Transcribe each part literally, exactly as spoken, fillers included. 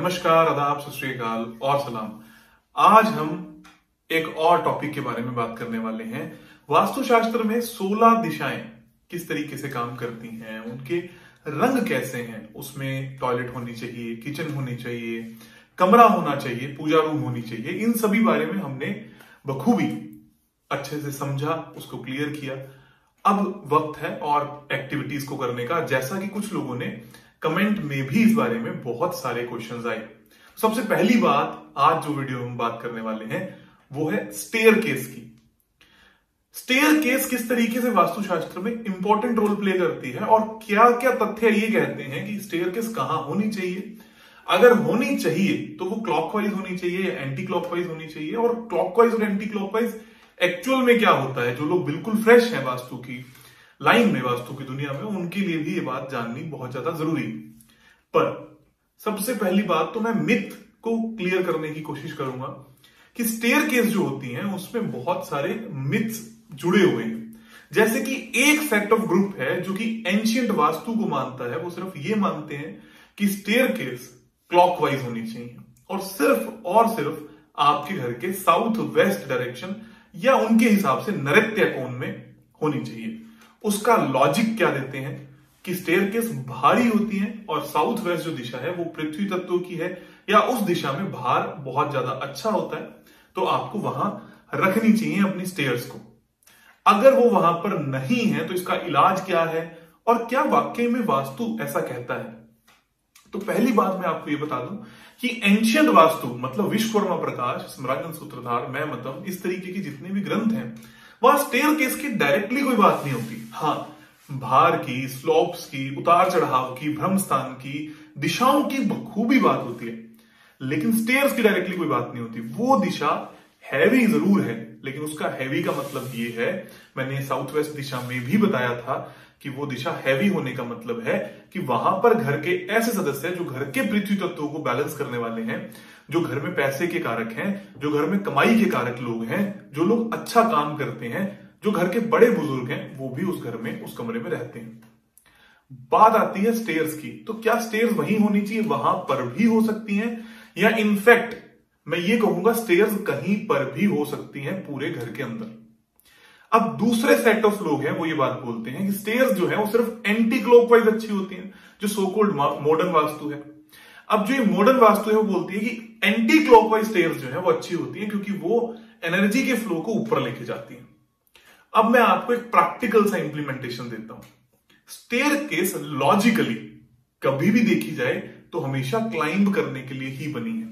नमस्कार, आदाब, सत श्री अकाल और सलाम। आज हम एक और टॉपिक के बारे में बात करने वाले हैं। वास्तुशास्त्र में सोलह दिशाएं किस तरीके से काम करती हैं, उनके रंग कैसे हैं, उसमें टॉयलेट होनी चाहिए, किचन होनी चाहिए, कमरा होना चाहिए, पूजा रूम होनी चाहिए, इन सभी बारे में हमने बखूबी अच्छे से समझा, उसको क्लियर किया। अब वक्त है और एक्टिविटीज को करने का, जैसा कि कुछ लोगों ने कमेंट में भी इस बारे में बहुत सारे क्वेश्चंस आए। सबसे पहली बात, आज जो वीडियो हम बात करने वाले हैं वो है स्टेयरकेस की। स्टेयरकेस किस तरीके से वास्तुशास्त्र में इंपॉर्टेंट रोल प्ले करती है और क्या क्या तथ्य ये कहते हैं कि स्टेयरकेस कहां होनी चाहिए, अगर होनी चाहिए तो वो क्लॉकवाइज होनी चाहिए या एंटी क्लॉकवाइज होनी चाहिए, और क्लॉकवाइज और एंटी क्लॉकवाइज एक्चुअल में क्या होता है। जो लोग बिल्कुल फ्रेश हैं वास्तु की लाइन में, वास्तु की दुनिया में, उनके लिए भी ये बात जाननी बहुत ज्यादा जरूरी है। पर सबसे पहली बात तो मैं मिथ को क्लियर करने की कोशिश करूंगा कि स्टेयरकेस जो होती हैं उसमें बहुत सारे मिथ्स जुड़े हुए हैं। जैसे कि एक सेट ऑफ ग्रुप है जो कि एंशिएंट वास्तु को मानता है, वो सिर्फ ये मानते हैं कि स्टेयरकेस क्लॉकवाइज होनी चाहिए और सिर्फ और सिर्फ आपके घर के साउथ वेस्ट डायरेक्शन या उनके हिसाब से नैऋत्य कोण में होनी चाहिए। उसका लॉजिक क्या देते हैं कि स्टेयरकेस भारी होती है और साउथ वेस्ट जो दिशा है वो पृथ्वी तत्व की है या उस दिशा में भार बहुत ज्यादा अच्छा होता है, तो आपको वहां रखनी चाहिए अपनी स्टेयर्स को। अगर वो वहां पर नहीं है तो इसका इलाज क्या है और क्या वाकई में वास्तु ऐसा कहता है। तो पहली बात मैं आपको ये बता दूं कि एंशिएंट वास्तु मतलब विश्वकर्मा प्रकाश, स्मराजन सूत्रधार, मैं मतम, इस तरीके के जितने भी ग्रंथ हैं वहां स्टेयरकेस की डायरेक्टली कोई बात नहीं होती। हाँ, भार की, स्लोप्स की, उतार चढ़ाव की, भ्रमस्थान की, दिशाओं की बखूबी बात होती है, लेकिन स्टेयर्स की डायरेक्टली कोई बात नहीं होती। वो दिशा हैवी जरूर है, लेकिन उसका हैवी का मतलब ये है, मैंने साउथ वेस्ट दिशा में भी बताया था कि वो दिशा हैवी होने का मतलब है कि वहां पर घर के ऐसे सदस्य जो घर के पृथ्वी तत्वों को बैलेंस करने वाले हैं, जो घर में पैसे के कारक हैं, जो घर में कमाई के कारक लोग हैं, जो लोग अच्छा काम करते हैं, जो घर के बड़े बुजुर्ग हैं, वो भी उस घर में, उस कमरे में रहते हैं। बात आती है स्टेयर्स की, तो क्या स्टेयर्स वही होनी चाहिए? वहां पर भी हो सकती है, या इनफैक्ट मैं ये कहूंगा स्टेयर्स कहीं पर भी हो सकती हैं पूरे घर के अंदर। अब दूसरे सेट ऑफ लोग हैं वो ये बात बोलते हैं कि स्टेयर्स जो है वो सिर्फ एंटी क्लॉकवाइज अच्छी होती हैं, जो सो कॉल्ड मॉडर्न वास्तु है। अब जो ये मॉडर्न वास्तु है वो बोलती है कि एंटी क्लॉकवाइज स्टेयर्स जो है वो अच्छी होती है क्योंकि वो एनर्जी के फ्लो को ऊपर लेके जाती है। अब मैं आपको एक प्रैक्टिकल सा इंप्लीमेंटेशन देता हूं। स्टेयरकेस लॉजिकली कभी भी देखी जाए तो हमेशा क्लाइंब करने के लिए ही बनी है,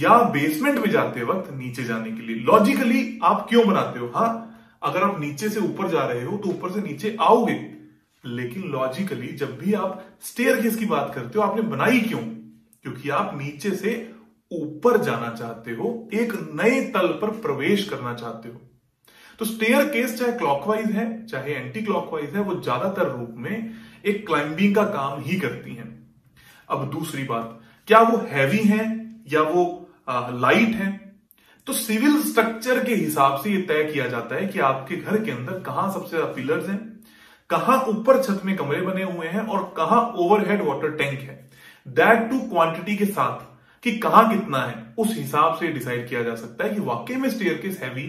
या बेसमेंट में जाते वक्त नीचे जाने के लिए। लॉजिकली आप क्यों बनाते हो? हाँ, अगर आप नीचे से ऊपर जा रहे हो तो ऊपर से नीचे आओगे, लेकिन लॉजिकली जब भी आप स्टेयरकेस की बात करते हो, आपने बनाई क्यों? क्योंकि आप नीचे से ऊपर जाना चाहते हो, एक नए तल पर प्रवेश करना चाहते हो। तो स्टेयरकेस चाहे क्लॉकवाइज है चाहे एंटी क्लॉकवाइज है, वो ज्यादातर रूप में एक क्लाइंबिंग का काम ही करती है। अब दूसरी बात, क्या वो हैवी है या वो आ, लाइट है? तो सिविल स्ट्रक्चर के हिसाब से ये तय किया जाता है कि आपके घर के अंदर कहां सबसे ज्यादा पिलर्स हैं, कहां ऊपर छत में कमरे बने हुए हैं और कहां ओवरहेड वाटर टैंक है। दैट टू क्वांटिटी के साथ कि कहां कितना है, उस हिसाब से डिसाइड किया जा सकता है कि वाकई में स्टेयरकेस हैवी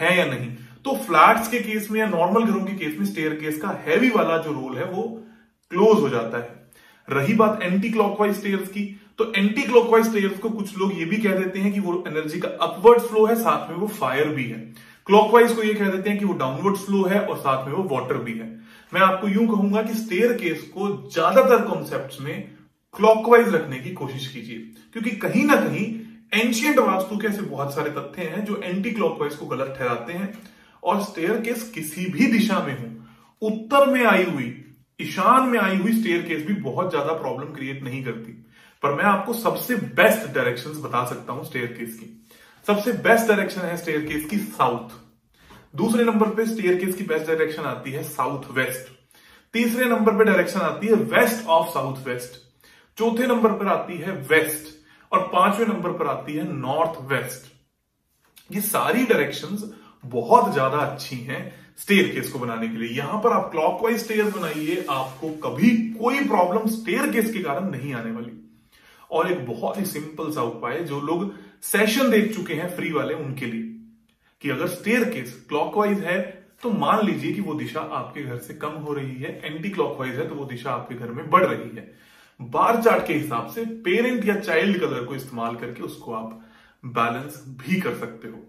है या नहीं। तो फ्लैट्स के केस में या नॉर्मल घरों के केस में स्टेयरकेस का हैवी वाला जो रोल है वो क्लोज हो जाता है। रही बात एंटी क्लॉकवाइज स्टेयर्स की, तो एंटी क्लॉकवाइज स्टेयर्स को कुछ लोग ये भी कह देते हैं कि वो एनर्जी का अपवर्ड फ्लो है, साथ में वो फायर भी है। क्लॉकवाइज को ये कह देते हैं कि वो डाउनवर्ड फ्लो है और साथ में वो वाटर भी है। मैं आपको यूं कहूंगा कि स्टेयरकेस को ज्यादातर कॉन्सेप्ट्स में क्लॉकवाइज रखने की कोशिश कीजिए, क्योंकि कहीं ना कहीं एंशिएंट वास्तु के ऐसे बहुत सारे तथ्य हैं जो एंटी क्लॉकवाइज को गलत ठहराते हैं। और स्टेयरकेस किसी भी दिशा में हो, उत्तर में आई हुई, ईशान में आई हुई स्टेयरकेस भी बहुत ज्यादा प्रॉब्लम क्रिएट नहीं करती। पर मैं आपको सबसे बेस्ट डायरेक्शंस बता सकता हूं स्टेयरकेस की। सबसे बेस्ट डायरेक्शन है स्टेयरकेस की साउथ। दूसरे नंबर पे स्टेयरकेस की बेस्ट डायरेक्शन आती है साउथ वेस्ट। तीसरे नंबर पे डायरेक्शन आती है वेस्ट ऑफ साउथ वेस्ट। चौथे नंबर पर आती है वेस्ट और पांचवें नंबर पर आती है नॉर्थ वेस्ट। ये सारी डायरेक्शंस बहुत ज्यादा अच्छी हैं स्टेयरकेस को बनाने के लिए। यहां पर आप क्लॉकवाइज स्टेयर्स बनाइए, आपको कभी कोई प्रॉब्लम स्टेयरकेस के कारण नहीं आने वाली। और एक बहुत ही सिंपल सा उपाय जो लोग सेशन देख चुके हैं फ्री वाले उनके लिए कि अगर स्टेयरकेस क्लॉकवाइज है तो मान लीजिए कि वो दिशा आपके घर से कम हो रही है, एंटी क्लॉकवाइज है तो वो दिशा आपके घर में बढ़ रही है। बार चार्ट के हिसाब से पेरेंट या चाइल्ड कलर को इस्तेमाल करके उसको आप बैलेंस भी कर सकते हो।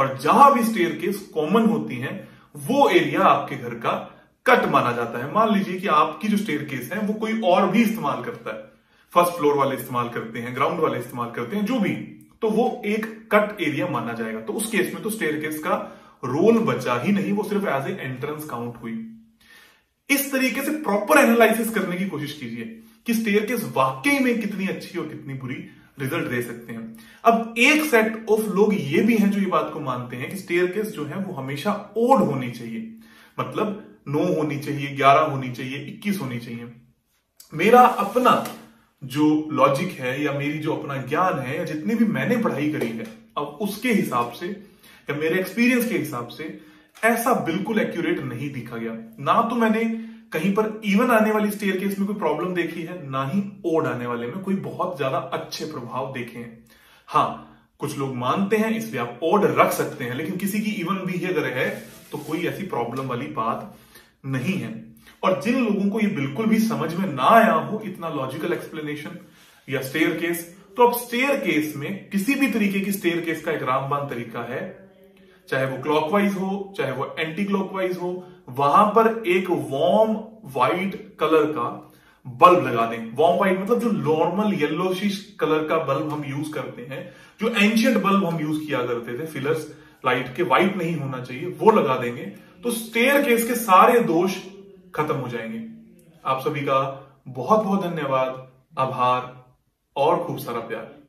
और जहां भी स्टेयरकेस कॉमन होती हैं वो एरिया आपके घर का कट माना जाता है। मान लीजिए कि आपकी जो स्टेयरकेस है वो कोई और भी इस्तेमाल करता है, फर्स्ट फ्लोर वाले इस्तेमाल करते हैं, ग्राउंड वाले इस्तेमाल करते हैं, जो भी, तो वो एक कट एरिया माना जाएगा। तो उस केस में तो स्टेयरकेस का रोल बचा ही नहीं, वो सिर्फ एज ए एंट्रेंस काउंट हुई। इस तरीके से प्रॉपर एनालिसिस करने की कोशिश कीजिए कि स्टेयरकेस वाकई में कितनी अच्छी और कितनी बुरी रिजल्ट दे सकते हैं। अब एक सेट ऑफ लोग ये भी हैं जो ये बात को मानते हैं कि स्टेयरकेस जो है वो हमेशा ओड होनी चाहिए, मतलब नौ होनी चाहिए, ग्यारह होनी चाहिए, इक्कीस होनी चाहिए। मेरा अपना जो लॉजिक है या मेरी जो अपना ज्ञान है या जितनी भी मैंने पढ़ाई करी है, अब उसके हिसाब से या मेरे एक्सपीरियंस के हिसाब से ऐसा बिल्कुल एक्यूरेट नहीं दिखा गया। ना तो मैंने कहीं पर इवन आने वाली स्टेयरकेस में कोई प्रॉब्लम देखी है, ना ही ओड आने वाले में कोई बहुत ज्यादा अच्छे प्रभाव देखे हैं। हाँ, कुछ लोग मानते हैं इसलिए आप ओड रख सकते हैं, लेकिन किसी की इवन भी अगर है तो कोई ऐसी प्रॉब्लम वाली बात नहीं है। और जिन लोगों को ये बिल्कुल भी समझ में ना आया हो इतना लॉजिकल एक्सप्लेनेशन या स्टेयरकेस, तो अब स्टेयरकेस में किसी भी तरीके की स्टेयरकेस का एक रामबाण तरीका है, चाहे वो क्लॉकवाइज हो चाहे वो एंटी क्लॉकवाइज हो, वहां पर एक वार्म व्हाइट कलर का बल्ब लगा दें। वार्म व्हाइट मतलब जो नॉर्मल येलोशिश कलर का बल्ब हम यूज करते हैं, जो एंशिएंट बल्ब हम यूज किया करते थे फिलर्स लाइट के, व्हाइट नहीं होना चाहिए, वो लगा देंगे तो स्टेयरकेस के सारे दोष खत्म हो जाएंगे। आप सभी का बहुत बहुत धन्यवाद, आभार और खूब सारा प्यार।